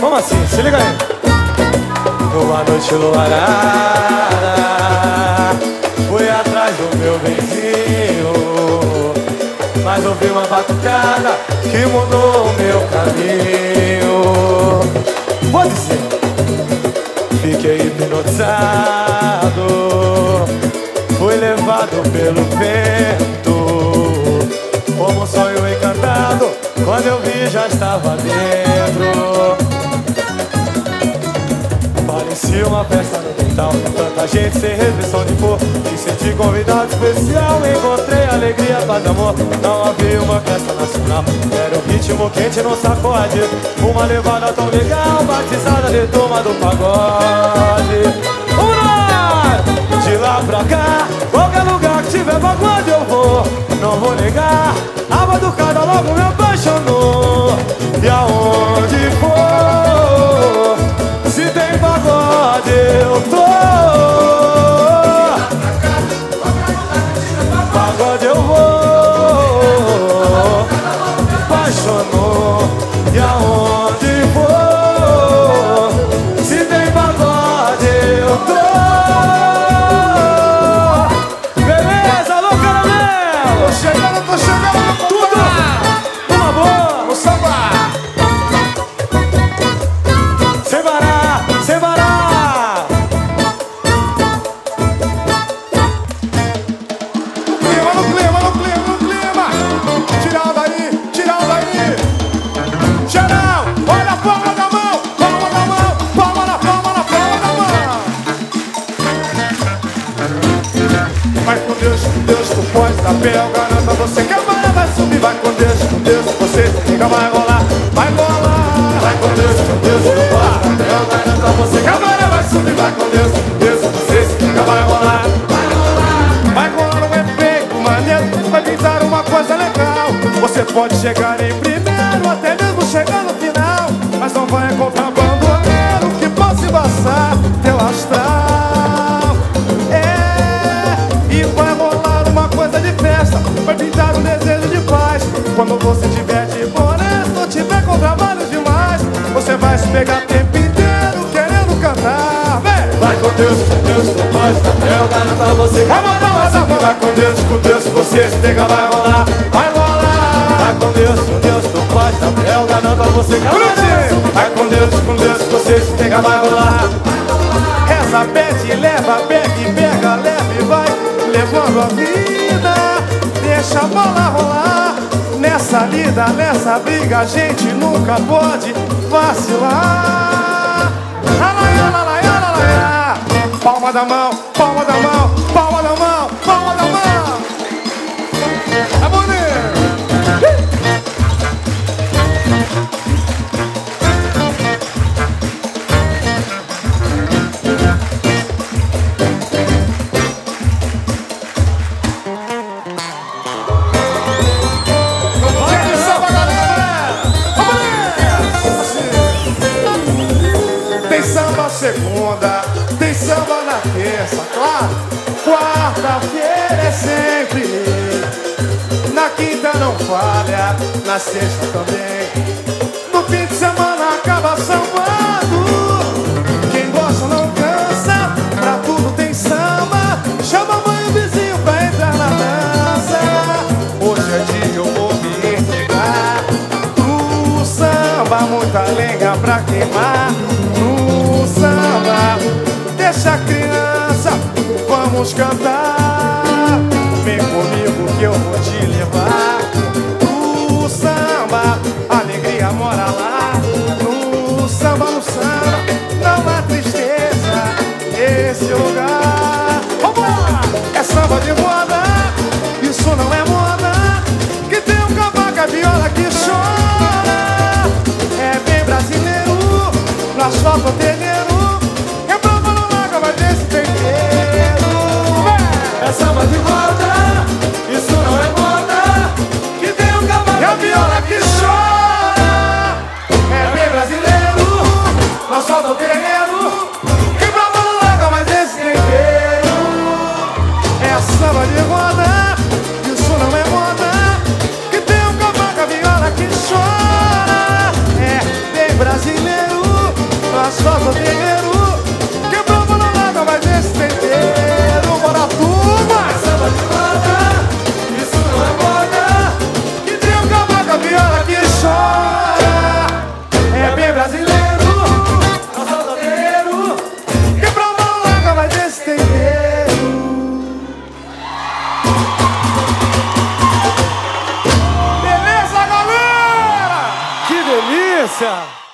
Vamos assim, se liga aí. Numa noite luarada, fui atrás do meu benzinho, mas ouvi uma batucada que mudou o meu caminho. Vou dizer, fiquei hipnotizado, fui levado pelo vento, como um sonho encantado, quando eu vi já estava dentro. Parecia uma festa no quintal, tanta gente sem restrição de cor, me senti convidado especial, encontrei alegria, paz e amor. Não havia uma festa nacional, era um ritmo quente no sacode, uma levada tão legal, batizada de Turma do Pagode. Vamos lá! De lá pra cá, qualquer lugar que tiver pagode eu vou, não vou negar. A batucada logo me apaixonou, e aonde for, se tem pagode eu tô. Pagode eu vou, apaixonou, e aonde for, se tem pagode eu tô. Beleza, alô Caramelo, chegando, tô chegando. Você quer parar, vai subir, vai com Deus, você nunca vai rolar, vai rolar. Vai com Deus, não para, eu garanto. Você quer parar, vai subir, vai com Deus, você nunca vai rolar, vai rolar. Vai rolar um efeito maneiro, vai pintar uma coisa legal. Você pode chegar em primeiro, até mesmo chegar no final, mas não vai encontrar bandoleiro que possa embaçar teu astral. É, e vai rolar uma coisa de festa, vai pintar um desejo de paz. Quando você tiver de floresta ou tiver com trabalho demais, você vai se pegar tempo inteiro querendo cantar. Vem! Vai com Deus, não pode estar perguntando pra você. Vai com Deus, você se pega, vai rolar, vai rolar. Vai com Deus, não pode estar perguntando pra você. Vai com Deus, você se pega, vai rolar. Reza, pede, leva, pega, leva e vai levando a vida. Deixa a bola rolar, nessa lida, nessa briga, a gente nunca pode vacilar. Alaiá, alaiá, alaiá. Palma da mão, palma da mão, palma da mão, palma da mão. É segunda, tem samba na terça, claro. Quarta-feira é sempre, na quinta não falha, na sexta também. No fim de semana acaba sambando, quem gosta não cansa, pra tudo tem samba. Chama a mãe e o vizinho pra entrar na dança. Hoje é dia, eu vou me entregar pro samba, muita lenha pra queimar. Samba, deixa a criança, vamos cantar. Vem comigo que eu vou te levar. No samba, a alegria mora lá. No samba, não há tristeza nesse lugar. Vamos lá! É samba de moda, isso não é moda, que tem um cavaco, a viola que chora. É bem brasileiro, nós só podemos. É samba de moda, isso não é moda, que tem um cavalo e a viola que chora. É bem brasileiro, nós só do terreiro, que pra bola larga, mas esse tem inteiro. É samba de moda, isso não é moda, que tem um cavalo e a viola que chora. É bem brasileiro, Força!